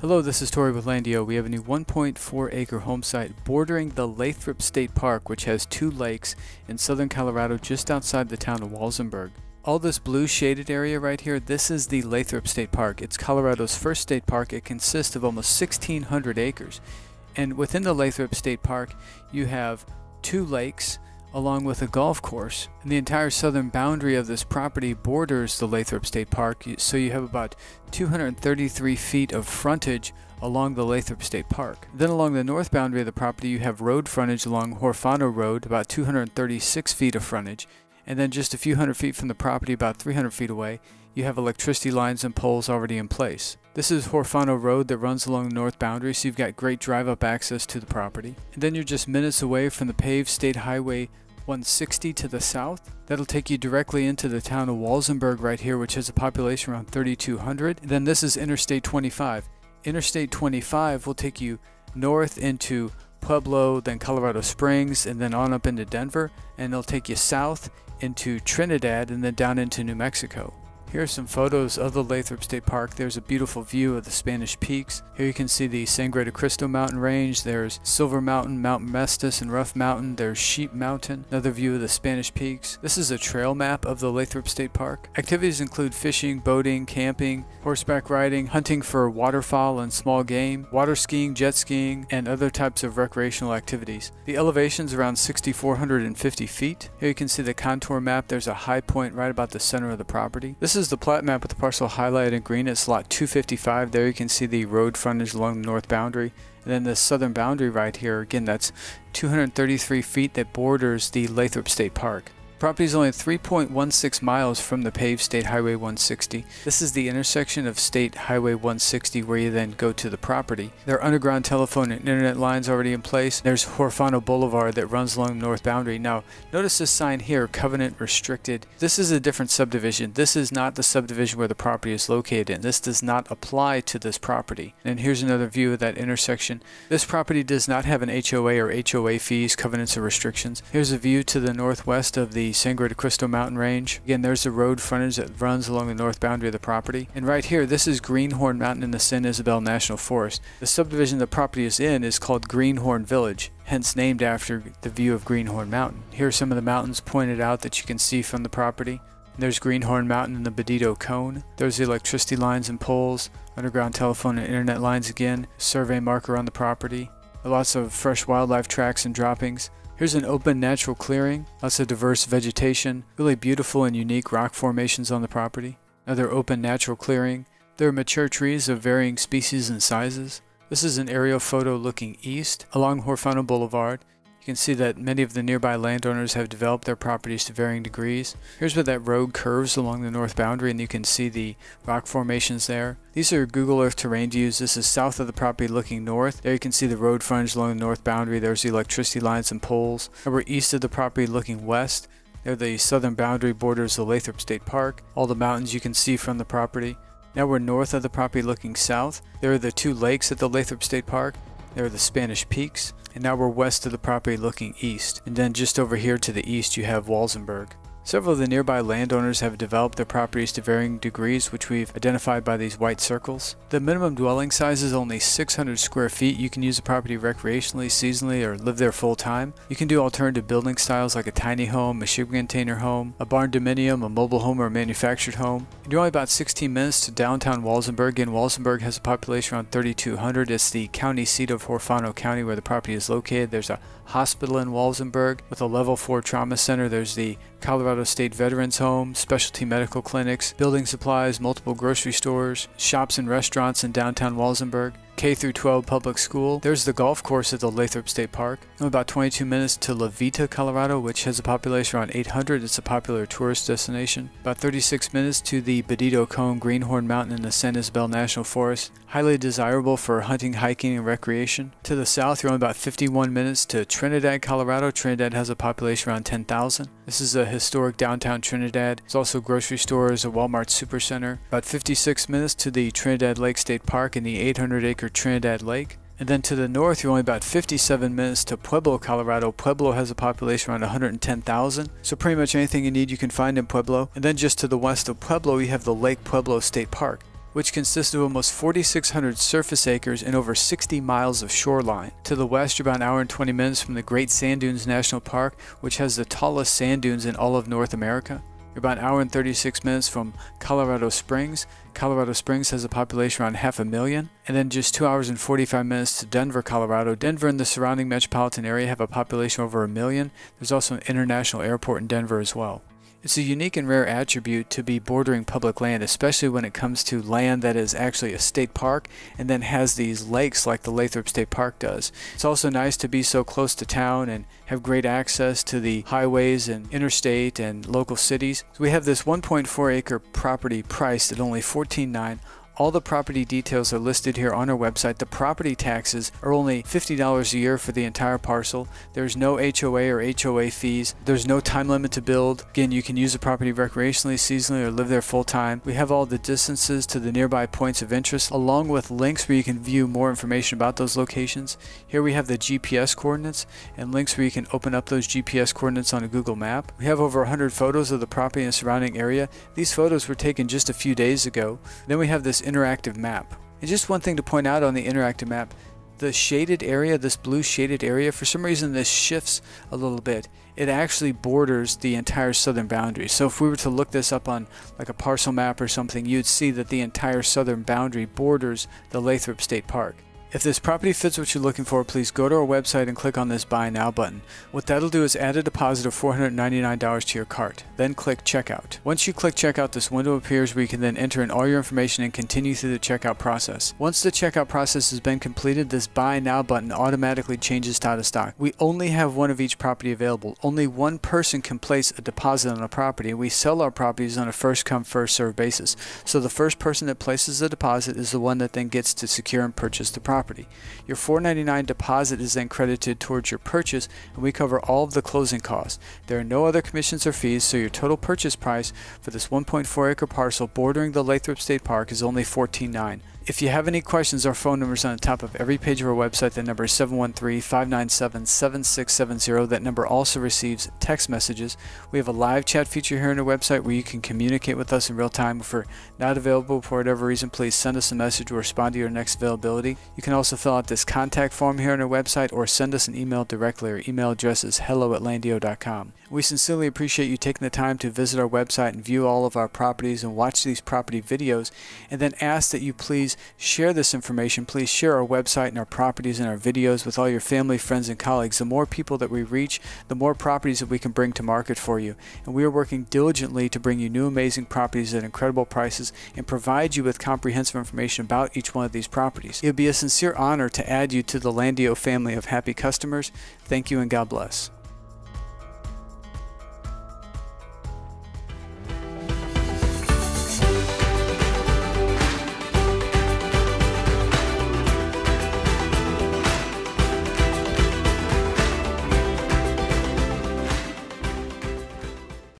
Hello, this is Tori with Landio. We have a new 1.4 acre home site bordering the Lathrop State Park, which has two lakes in southern Colorado just outside the town of Walsenburg. All this blue shaded area right here, this is the Lathrop State Park. It's Colorado's first state park. It consists of almost 1,600 acres. And within the Lathrop State Park, you have two lakes along with a golf course. And the entire southern boundary of this property borders the Lathrop State Park, so you have about 233 feet of frontage along the Lathrop State Park. Then along the north boundary of the property, you have road frontage along Huerfano Road, about 236 feet of frontage. And then just a few hundred feet from the property, about 300 feet away, you have electricity lines and poles already in place. This is Huerfano Road that runs along the north boundary, so you've got great drive-up access to the property. And then you're just minutes away from the paved State Highway 160 to the south. That'll take you directly into the town of Walsenburg right here, which has a population around 3,200. And then this is Interstate 25. Interstate 25 will take you north into Pueblo, then Colorado Springs, and then on up into Denver, and they'll take you south into Trinidad and then down into New Mexico. Here are some photos of the Lathrop State Park. There's a beautiful view of the Spanish Peaks. Here you can see the Sangre de Cristo mountain range. There's Silver Mountain, Mount Mestas, and Rough Mountain. There's Sheep Mountain. Another view of the Spanish Peaks. This is a trail map of the Lathrop State Park. Activities include fishing, boating, camping, horseback riding, hunting for waterfowl and small game, water skiing, jet skiing, and other types of recreational activities. The elevation's around 6,450 feet. Here you can see the contour map. There's a high point right about the center of the property. This is the plat map with the parcel highlighted in green. It's lot 255. There you can see the road frontage along the north boundary. And then the southern boundary right here, again, that's 233 feet that borders the Lathrop State Park. The property is only 3.16 miles from the paved State Highway 160. This is the intersection of State Highway 160 where you then go to the property. There are underground telephone and internet lines already in place. There's Huerfano Boulevard that runs along the north boundary. Now, notice this sign here, Covenant Restricted. This is a different subdivision. This is not the subdivision where the property is located in. This does not apply to this property. And here's another view of that intersection. This property does not have an HOA or HOA fees, covenants, or restrictions. Here's a view to the northwest of the Sangre de Cristo mountain range. Again, there's the road frontage that runs along the north boundary of the property. And right here, this is Greenhorn Mountain in the San Isabel National Forest. The subdivision the property is in is called Greenhorn Village, hence named after the view of Greenhorn Mountain. Here are some of the mountains pointed out that you can see from the property. There's Greenhorn Mountain and the Badito Cone. There's the electricity lines and poles, underground telephone and internet lines again, survey marker on the property, lots of fresh wildlife tracks and droppings. Here's an open natural clearing, lots of diverse vegetation, really beautiful and unique rock formations on the property. Another open natural clearing. There are mature trees of varying species and sizes. This is an aerial photo looking east along Huerfano Boulevard. You can see that many of the nearby landowners have developed their properties to varying degrees. Here's where that road curves along the north boundary, and you can see the rock formations there. These are Google Earth terrain views. This is south of the property looking north. There you can see the road frontage along the north boundary. There's the electricity lines and poles. And we're east of the property looking west. There the southern boundary borders the Lathrop State Park. All the mountains you can see from the property. Now we're north of the property looking south. There are the two lakes at the Lathrop State Park. There are the Spanish Peaks. And now we're west of the property looking east. And then just over here to the east, you have Walsenburg. Several of the nearby landowners have developed their properties to varying degrees, which we've identified by these white circles. The minimum dwelling size is only 600 square feet. You can use the property recreationally, seasonally, or live there full time. You can do alternative building styles like a tiny home, a shipping container home, a barn dominium, a mobile home, or a manufactured home. And you're only about 16 minutes to downtown Walsenburg. And Walsenburg has a population around 3,200. It's the county seat of Huerfano County where the property is located. There's a hospital in Walsenburg with a level 4 trauma center. There's the Colorado State Veterans Home, specialty medical clinics, building supplies, multiple grocery stores, shops and restaurants in downtown Walsenburg, K-12 public school. There's the golf course at the Lathrop State Park. I'm about 22 minutes to La Veta, Colorado, which has a population around 800. It's a popular tourist destination. About 36 minutes to the Badito Cone, Greenhorn Mountain in the San Isabel National Forest. Highly desirable for hunting, hiking, and recreation. To the south, you're only about 51 minutes to Trinidad, Colorado. Trinidad has a population around 10,000. This is a historic downtown Trinidad. There's also grocery stores, a Walmart supercenter. About 56 minutes to the Trinidad Lake State Park and the 800-acre Trinidad Lake. And then to the north, you're only about 57 minutes to Pueblo, Colorado. Pueblo has a population around 110,000. So pretty much anything you need you can find in Pueblo. And then just to the west of Pueblo, you have the Lake Pueblo State Park. which consists of almost 4,600 surface acres and over 60 miles of shoreline. To the west, you're about an hour and 20 minutes from the Great Sand Dunes National Park, which has the tallest sand dunes in all of North America. You're about an hour and 36 minutes from Colorado Springs. Colorado Springs has a population around 500,000. And then just 2 hours and 45 minutes to Denver, Colorado. Denver and the surrounding metropolitan area have a population over 1 million. There's also an international airport in Denver as well. It's a unique and rare attribute to be bordering public land, especially when it comes to land that is actually a state park and then has these lakes like the Lathrop State Park does. It's also nice to be so close to town and have great access to the highways and interstate and local cities. So we have this 1.4 acre property priced at only $14,900. All the property details are listed here on our website. The property taxes are only $50 a year for the entire parcel. There's no HOA or HOA fees. There's no time limit to build. Again, you can use the property recreationally, seasonally, or live there full time. We have all the distances to the nearby points of interest, along with links where you can view more information about those locations. Here we have the GPS coordinates and links where you can open up those GPS coordinates on a Google map. We have over 100 photos of the property and surrounding area. These photos were taken just a few days ago. Then we have this interactive map. And just one thing to point out on the interactive map, the shaded area, this blue shaded area, for some reason this shifts a little bit. It actually borders the entire southern boundary. So if we were to look this up on like a parcel map or something, you'd see that the entire southern boundary borders the Lathrop State Park. If this property fits what you're looking for, please go to our website and click on this Buy Now button. What that'll do is add a deposit of $499 to your cart, then click Checkout. Once you click Checkout, this window appears where you can then enter in all your information and continue through the checkout process. Once the checkout process has been completed, this Buy Now button automatically changes to out of stock. We only have one of each property available. Only one person can place a deposit on a property, and we sell our properties on a first-come, first-served basis. So the first person that places the deposit is the one that then gets to secure and purchase the property. Your $499 deposit is then credited towards your purchase, and we cover all of the closing costs. There are no other commissions or fees, so your total purchase price for this 1.4 acre parcel bordering the Lathrop State Park is only $14,900. If you have any questions, our phone number is on the top of every page of our website. That number is 713-597-7670. That number also receives text messages. We have a live chat feature here on our website where you can communicate with us in real time. If we're not available for whatever reason, please send us a message. We'll respond to your next availability. You can also fill out this contact form here on our website or send us an email directly. Our email address is hello@landio.com. We sincerely appreciate you taking the time to visit our website and view all of our properties and watch these property videos, and then ask that you please share this information. Please share our website and our properties and our videos with all your family, friends, and colleagues. The more people that we reach, the more properties that we can bring to market for you. And we are working diligently to bring you new amazing properties at incredible prices and provide you with comprehensive information about each one of these properties. It would be a sincere honor to add you to the Landio family of happy customers. Thank you and God bless.